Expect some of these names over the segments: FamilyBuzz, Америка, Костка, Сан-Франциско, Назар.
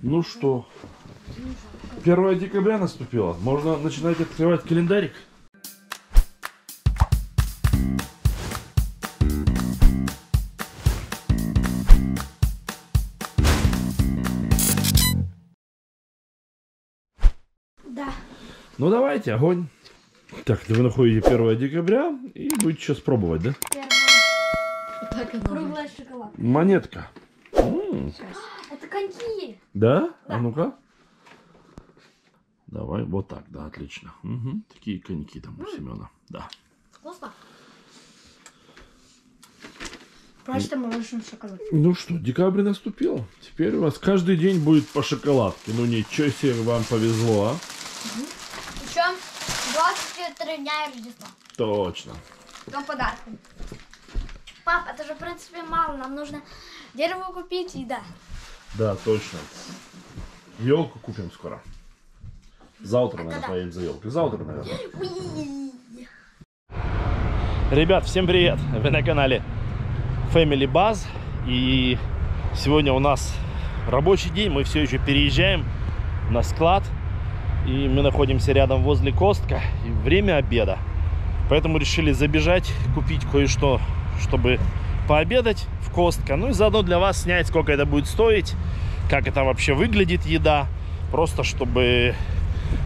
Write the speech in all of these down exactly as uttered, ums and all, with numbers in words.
Ну что, первое декабря наступило. Можно начинать открывать календарик. Да. Ну давайте, огонь. Так, вы находите первое декабря и будете сейчас пробовать, да? Круглая шоколадка. Монетка. Это коньки. Да? Да. А ну-ка. Давай, вот так, да, отлично. Угу. Такие коньки там у Семена. Да. Вкусно. Просто молочный шоколад. Ну что, декабрь наступил. Теперь у вас каждый день будет по шоколадке. Ну ничего себе, вам повезло, а? Угу. Еще двадцать три дня Рождества. Точно. До подарка. Пап, это же, в принципе, мало. Нам нужно дерево купить и да. Да, точно. Елку купим скоро. Завтра, наверное, да. Поедем за елкой. Завтра, наверное. Ребят, всем привет! Вы на канале FamilyBuzz. И сегодня у нас рабочий день. Мы все еще переезжаем на склад. И мы находимся рядом возле Костка. И время обеда. Поэтому решили забежать, купить кое-что, чтобы пообедать в Костка. Ну и заодно для вас снять, сколько это будет стоить, как это вообще выглядит еда. Просто чтобы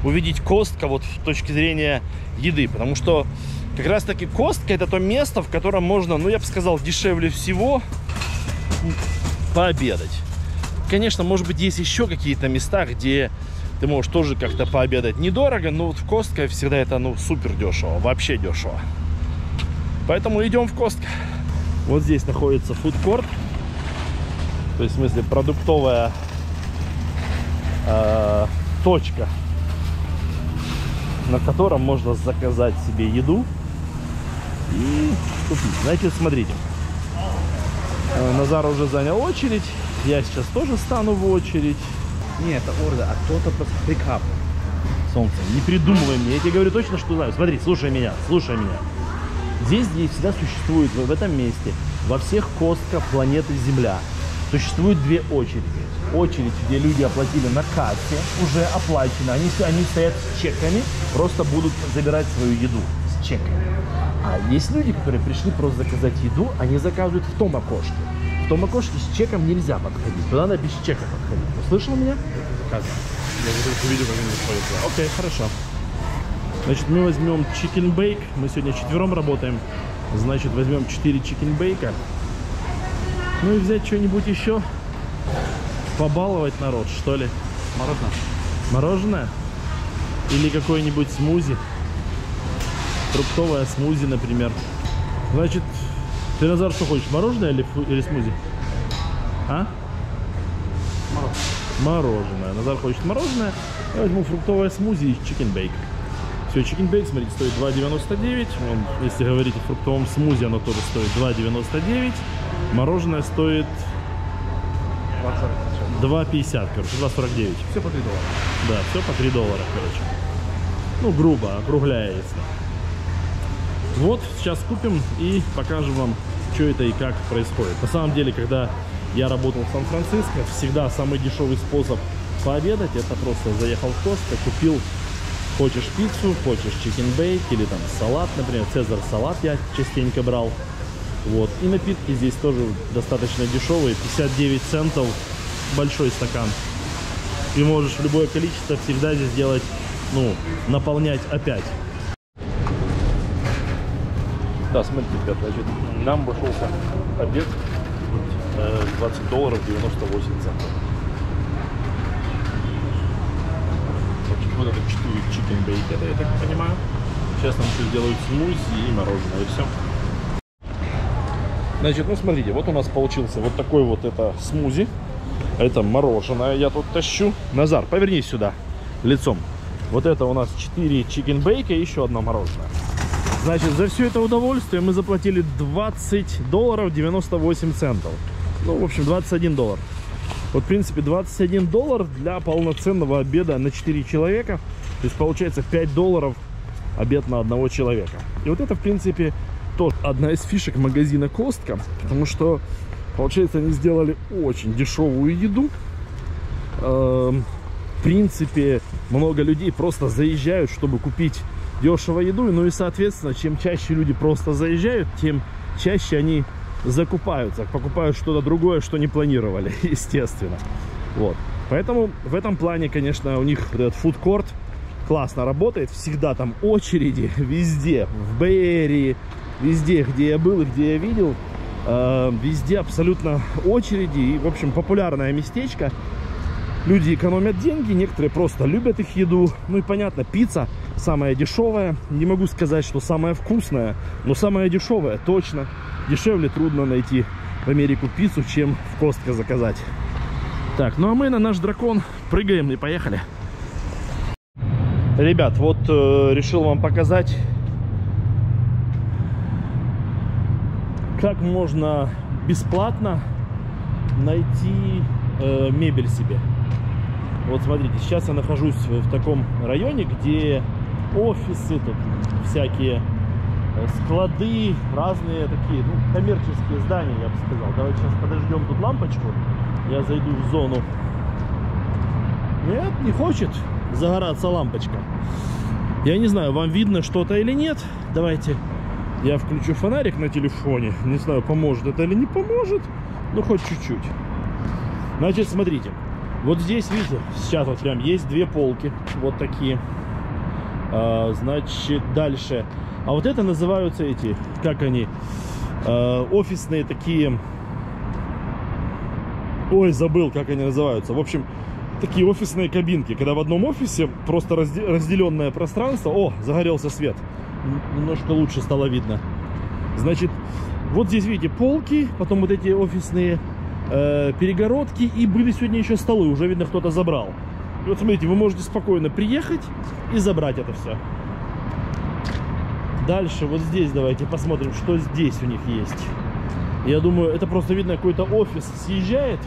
увидеть Костка вот с точки зрения еды. Потому что как раз таки Костка — это то место, в котором можно, ну я бы сказал, дешевле всего пообедать. Конечно, может быть, есть еще какие-то места, где ты можешь тоже как-то пообедать недорого. Но вот в Костка всегда это, ну, супер дешево. Вообще дешево. Поэтому идем в Костка. Вот здесь находится фудкорт. То есть, в смысле, продуктовая э, точка, на котором можно заказать себе еду и купить. Значит, смотрите. Назар уже занял очередь. Я сейчас тоже стану в очередь. Нет, это орда, а кто-то просто пикап. Солнце, не придумывай мне. Я тебе говорю точно, что знаю. Смотри, слушай меня, слушай меня. Здесь, здесь всегда существует, в этом месте, во всех Костках планеты Земля, существуют две очереди. Очередь, где люди оплатили на кассе, уже оплачено, они, они стоят с чеками, просто будут забирать свою еду с чеками. А есть люди, которые пришли просто заказать еду, они заказывают в том окошке. В том окошке с чеком нельзя подходить, туда надо без чека подходить. Услышал меня? Как? Я уже увидел, как они находятся. Окей, хорошо. Значит, мы возьмем чикен-бейк. Мы сегодня четвером работаем. Значит, возьмем четыре чикен-бейка. Ну и взять что-нибудь еще. Побаловать народ, что ли. Мороженое. Мороженое? Или какой-нибудь смузи. Фруктовое смузи, например. Значит, ты, Назар, что хочешь? Мороженое или, или смузи? А? Мороженое. Мороженое. Назар хочет мороженое. Я возьму фруктовое смузи и чикен-бейк. Все, чикен-бейк, смотрите, стоит два девяносто девять. Если говорить о фруктовом смузи, оно тоже стоит два девяносто девять. Мороженое стоит два пятьдесят, короче, два сорок девять. Все по три доллара. Да, все по три доллара, короче. Ну, грубо, округляется. Вот, сейчас купим и покажем вам, что это и как происходит. На самом деле, когда я работал в Сан-Франциско, всегда самый дешевый способ пообедать — это просто заехал в Костка, купил... Хочешь пиццу, хочешь чикен-бейк или там салат, например, цезарь салат я частенько брал. Вот. И напитки здесь тоже достаточно дешевые, пятьдесят девять центов, большой стакан. И можешь в любое количество всегда здесь делать, ну, наполнять опять. Да, смотрите, ребят, значит, нам обошелся обед двадцать долларов девяносто восемь центов. Вот это четыре чикен-бейк, это я так понимаю. Сейчас нам все сделают смузи и мороженое, и все. Значит, ну смотрите, вот у нас получился вот такой вот это смузи. Это мороженое я тут тащу. Назар, повернись сюда лицом. Вот это у нас четыре чикен-бейка и еще одно мороженое. Значит, за все это удовольствие мы заплатили двадцать долларов девяносто восемь центов. Ну, в общем, двадцать один доллар. Вот, в принципе, двадцать один доллар для полноценного обеда на четыре человека. То есть, получается, пять долларов обед на одного человека. И вот это, в принципе, тоже одна из фишек магазина Костка. Потому что, получается, они сделали очень дешевую еду. э, в принципе, много людей просто заезжают, чтобы купить дешево еду. Ну и, соответственно, чем чаще люди просто заезжают, тем чаще они закупаются, покупают что-то другое, что не планировали, естественно. Вот. Поэтому в этом плане, конечно, у них этот фудкорт классно работает. Всегда там очереди, везде, в Бэйри, везде, где я был и где я видел, э, везде абсолютно очереди. И, в общем, популярное местечко. Люди экономят деньги, некоторые просто любят их еду. Ну и понятно, пицца самая дешевая. Не могу сказать, что самая вкусная, но самая дешевая точно. Дешевле трудно найти в Америку пиццу, чем в Костке заказать. Так, ну а мы на наш дракон прыгаем и поехали. Ребят, вот э, решил вам показать, как можно бесплатно найти э, мебель себе. Вот смотрите, сейчас я нахожусь в таком районе, где офисы, тут всякие склады, разные такие, ну, коммерческие здания, я бы сказал. Давайте сейчас подождем тут лампочку, я зайду в зону. Нет, не хочет загораться лампочка. Я не знаю, вам видно что-то или нет. Давайте я включу фонарик на телефоне. Не знаю, поможет это или не поможет, но хоть чуть-чуть. Значит, смотрите. Вот здесь, видите, сейчас вот прям есть две полки. Вот такие. А, значит, дальше. А вот это называются эти, как они, а, офисные такие... Ой, забыл, как они называются. В общем, такие офисные кабинки, когда в одном офисе просто разделенное пространство. О, загорелся свет. Немножко лучше стало видно. Значит, вот здесь, видите, полки, потом вот эти офисные э, перегородки. И были сегодня еще столы, уже, видно, кто-то забрал. И вот, смотрите, вы можете спокойно приехать и забрать это все. Дальше, вот здесь давайте посмотрим, что здесь у них есть. Я думаю, это просто, видно, какой-то офис съезжает,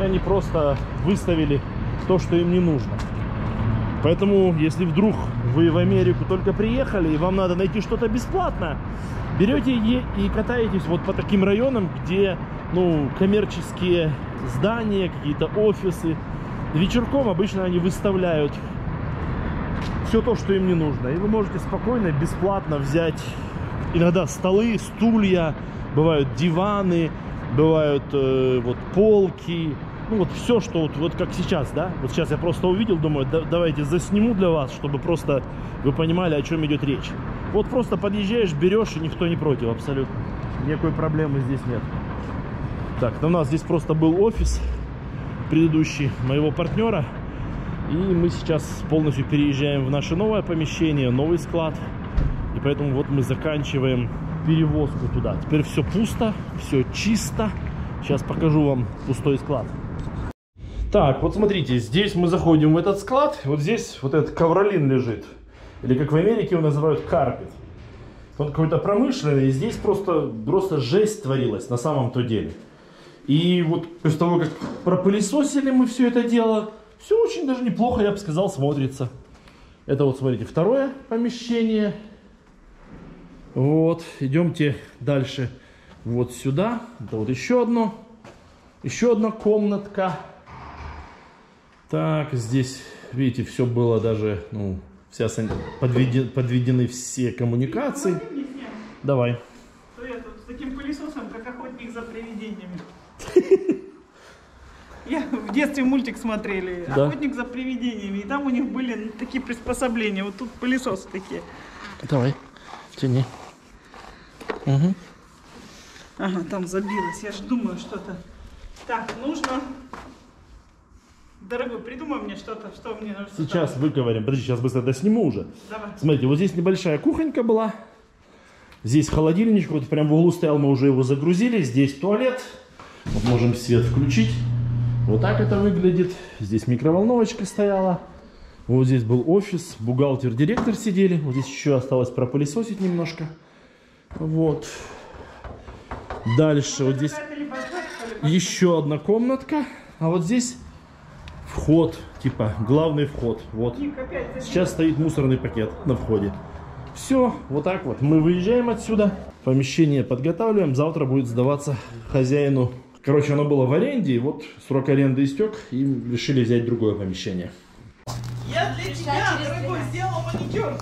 и они просто выставили то, что им не нужно. Поэтому, если вдруг вы в Америку только приехали, и вам надо найти что-то бесплатно, берете и катаетесь вот по таким районам, где, ну, коммерческие здания, какие-то офисы. Вечерком обычно они выставляют все то, что им не нужно. И вы можете спокойно, бесплатно взять иногда столы, стулья, бывают диваны, бывают э, вот полки, ну вот все, что вот, вот как сейчас, да. Вот сейчас я просто увидел, думаю, да, давайте засниму для вас, чтобы просто вы понимали, о чем идет речь. Вот просто подъезжаешь, берешь, и никто не против абсолютно. Никакой проблемы здесь нет. Так, ну, у нас здесь просто был офис предыдущий моего партнера. И мы сейчас полностью переезжаем в наше новое помещение, новый склад. И поэтому вот мы заканчиваем перевозку туда. Теперь все пусто, все чисто. Сейчас покажу вам пустой склад. Так, вот смотрите, здесь мы заходим в этот склад. Вот здесь вот этот ковролин лежит. Или как в Америке его называют карпет. Он какой-то промышленный. И здесь просто, просто жесть творилась на самом-то деле. И вот после того, как пропылесосили мы все это дело, все очень даже неплохо, я бы сказал, смотрится. Это вот, смотрите, второе помещение. Вот, идемте дальше вот сюда. Это вот еще одно, еще одна комнатка. Так, здесь, видите, все было даже, ну, вся сан... подведен... подведены все коммуникации. Давай. Привет, вот с таким пылесосом, как охотник за привидениями. Я в детстве мультик смотрели, да. Охотник за привидениями, и там у них были такие приспособления, вот тут пылесосы такие. Давай, тяни. Угу. Ага, там забилось. Я же думаю, что-то. Так, нужно. Дорогой, придумай мне что-то, что мне нужно. Сейчас выковырим. Подожди, сейчас быстро досниму уже. Давай. Смотрите, вот здесь небольшая кухонька была. Здесь холодильничек, вот прям в углу стоял, мы уже его загрузили. Здесь туалет. Вот можем свет включить. Вот так это выглядит. Здесь микроволновочка стояла. Вот здесь был офис, бухгалтер, директор сидели. Вот здесь еще осталось пропылесосить немножко. Вот. Дальше вот здесь еще одна комнатка. А вот здесь вход, типа главный вход. Вот. Сейчас стоит мусорный пакет на входе. Все, вот так вот. Мы выезжаем отсюда. Помещение подготавливаем. Завтра будет сдаваться хозяину Короче, оно было в аренде, и вот срок аренды истек, и решили взять другое помещение. Я для тебя, дорогой, сделала маникюр.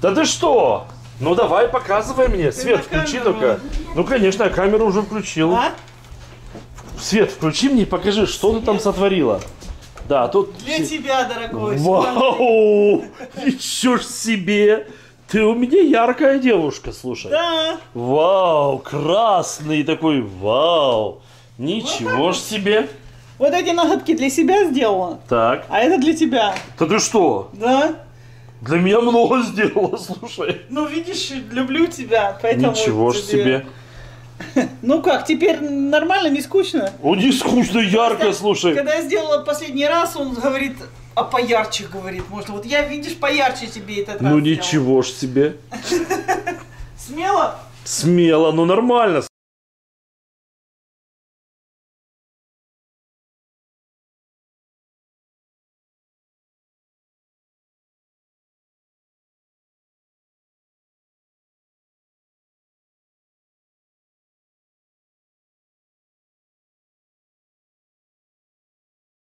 Да ты что? Ну давай, показывай мне. Свет включи только. Ну конечно, я камеру уже включил. А? Свет включи мне и покажи, что Свет? ты там сотворила. Да, тут... Для тебя, дорогой. Вау! Еще ж себе! Ты у меня яркая девушка, слушай. Да. Вау, красный такой, вау. Ничего ж себе. Вот эти ноготки для себя сделала. Так. А это для тебя. Да ты что? Да. Для меня много сделала, слушай. Ну, видишь, люблю тебя, поэтому... Ничего ж себе. Ну как, теперь нормально, не скучно? О, не скучно, ярко, Просто, слушай. Когда я сделала последний раз, он говорит, а поярче, говорит, можно. Вот я, видишь, поярче тебе этот раз. Ну ничего ж себе. Смело? Смело, ну нормально.